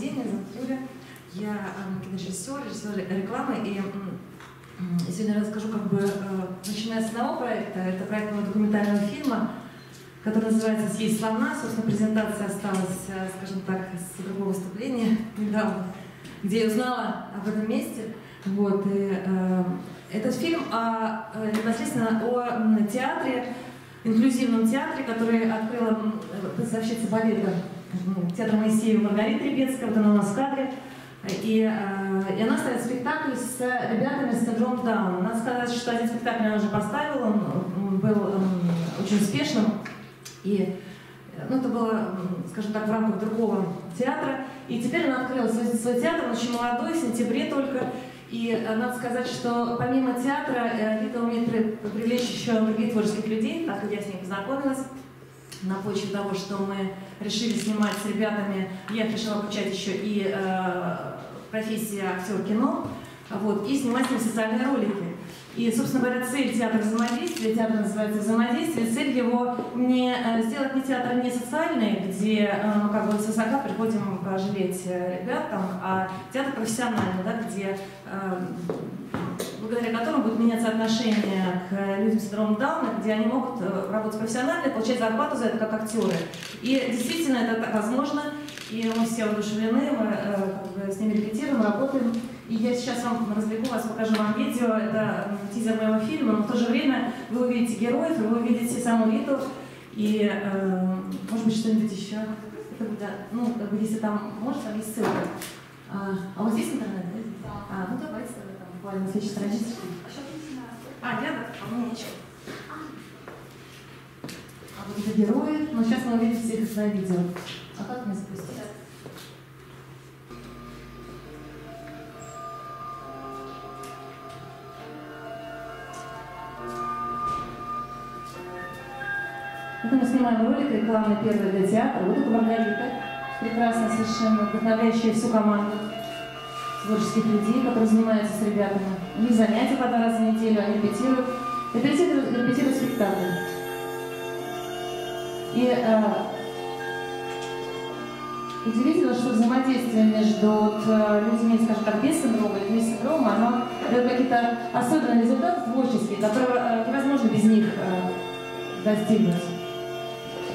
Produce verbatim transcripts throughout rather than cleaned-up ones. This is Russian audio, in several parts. день, я Юля, я кинорежиссер, режиссер рекламы, и сегодня расскажу, как бы, начиная с одного проекта, это проект моего документального фильма, который называется «Съесть слона», собственно, презентация осталась, скажем так, с другого выступления недавно, где я узнала об этом месте. Вот, и, э, этот фильм о, непосредственно о театре, инклюзивном театре, который открыла сообщество балета Театра Моисеи Маргарита Ребенска, вот она у нас в кадре. И, э, и она ставит спектакль с ребятами с синдромом Дауна. Надо сказать, что один спектакль она уже поставила, он был э, очень успешным. И, ну, это было, скажем так, в рамках другого театра. И теперь она открыла свой, свой театр, он очень молодой, в сентябре только. И надо сказать, что помимо театра Вита умеет привлечь еще других творческих людей, так как я с ней познакомилась. На почве того, что мы решили снимать с ребятами, я решила обучать еще и э, профессии актер кино, вот, и снимать с ним социальные ролики. И, собственно говоря, цель театра взаимодействия, театр называется «Взаимодействие», цель его не сделать не театр не социальный, где, ну, как бы свысока приходим пожалеть ребят, там, а театр профессиональный, да, где, благодаря которому будут меняться отношения к людям с синдромом Дауна, где они могут работать профессионально и получать зарплату за это как актеры. И действительно это возможно, и мы все воодушевлены, мы как бы с ними репетируем, работаем. И я сейчас вам развлеку вас, покажу вам видео, это тизер моего фильма, но в то же время вы увидите героев, вы увидите саму Виту, и, э, может быть, что-нибудь еще. Это, да, ну, как бы, если там, может, там есть ссылка. А, а вот здесь интернет, да? Да. А, ну давайте, там, буквально, на следующей странице. А, я, да, а у меня ничего. А вот это герои, но сейчас мы увидим всех их на видео. А как мы запустим? Это мы снимаем ролик рекламный первый для театра. Вот это Маргарита, прекрасно совершенно, вдохновляющая всю команду творческих людей, которые занимаются с ребятами. У них занятия по два раза в неделю, они репетируют, репетируют, репетируют спектакли. И э, удивительно, что взаимодействие между вот, людьми, скажем так, без синдрома и без синдрома, оно дает какие-то особенные результаты творческие, которые невозможно без них э, достигнуть.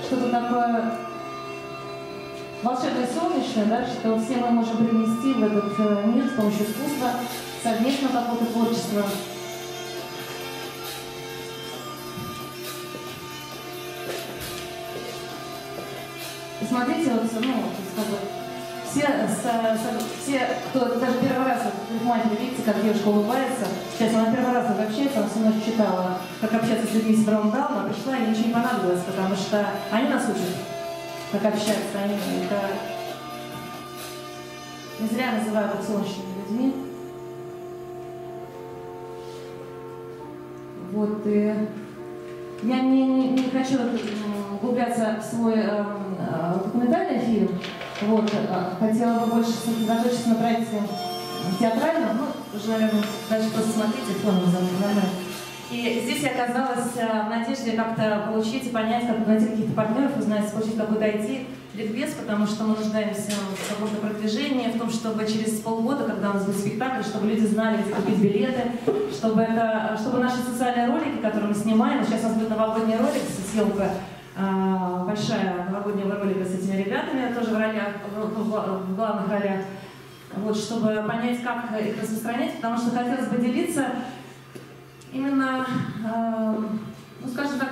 Что-то такое волшебное, солнечное, да, что все мы можем принести в этот мир с помощью искусства, совместно какого-то творчества. И смотрите, вот, ну, все, все, кто даже первый раз, вот, видите, как девушка улыбается, сейчас она первый раз общается, она всю ночь читала, как общаться с людьми с синдромом Дауна, пришла, и ничего не понадобилось, потому что они нас учат, как общаться, они это... Не зря называют их солнечными людьми. Вот, и... Я не, не, не хочу углубляться в свой э, э, документальный фильм, вот, э, хотела бы больше сосредоточиться на проекте театральном, ну, уже, наверное, дальше просто смотрите, фоном занимает. И здесь я оказалась в надежде как-то получить и понять, как найти каких-то партнеров, узнать, получить какую-то ай ти-ликбез, потому что мы нуждаемся в каком-то продвижении, в том, чтобы через полгода, когда у нас будет спектакль, чтобы люди знали, где купить билеты, чтобы, это, чтобы наши социальные ролики, которые мы снимаем, сейчас у нас будет новогодний ролик, съемка большая новогоднего ролика с этими ребятами, тоже в, ролях, в главных ролях, вот, чтобы понять, как их распространять, потому что хотелось бы делиться именно, э, ну, скажем так,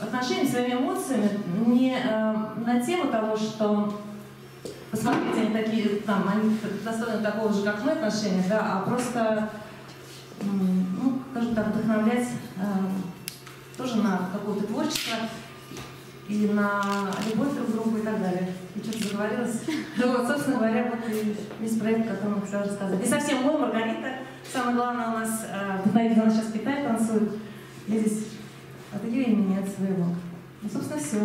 отношения своими эмоциями не э, на тему того, что посмотрите, они такие, там, они достойны такого же, как мы, отношения, да, а просто, э, ну, скажем так, вдохновлять э, тоже на какое-то творчество и на любовь друг к другу и так далее. Я что-то заговорилась. Вот, собственно говоря, вот и весь проект, о котором я хотела рассказать. И совсем мой, Маргарита. Самое главное, у нас вдохновительно сейчас в Китае танцует. Я здесь от ее имени, от своего. Ну, собственно, все.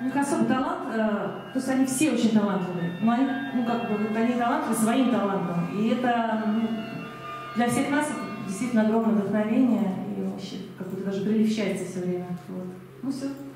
У них особый талант, э, то есть они все очень талантливые, но они, ну, как бы, вот они талантливы своим талантом. И это, ну, для всех нас действительно огромное вдохновение и вообще как будто даже прилепщается все время. Вот. Ну все.